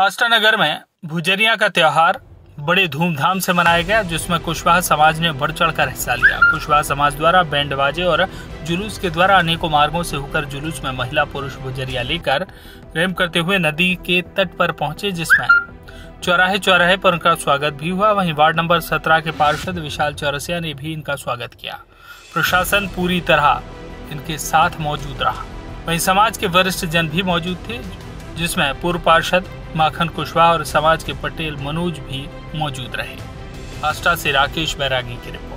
आष्टा नगर में भुजरिया का त्यौहार बड़े धूमधाम से मनाया गया, जिसमें कुशवाहा समाज ने बढ़ चढ़कर हिस्सा लिया। कुशवाहा समाज द्वारा बैंड बाजे और जुलूस के द्वारा अनेकों मार्गों से होकर जुलूस में महिला पुरुष भुजरिया लेकर रेम करते हुए नदी के तट पर पहुंचे, जिसमें चौराहे पर उनका स्वागत भी हुआ। वहीं वार्ड नंबर 17 के पार्षद विशाल चौरसिया ने भी इनका स्वागत किया। प्रशासन पूरी तरह इनके साथ मौजूद रहा। वहीं समाज के वरिष्ठ जन भी मौजूद थे, जिसमें पूर्व पार्षद माखन कुशवाहा और समाज के पटेल मनोज भी मौजूद रहे। आष्टा से राकेश बैरागी की रिपोर्ट।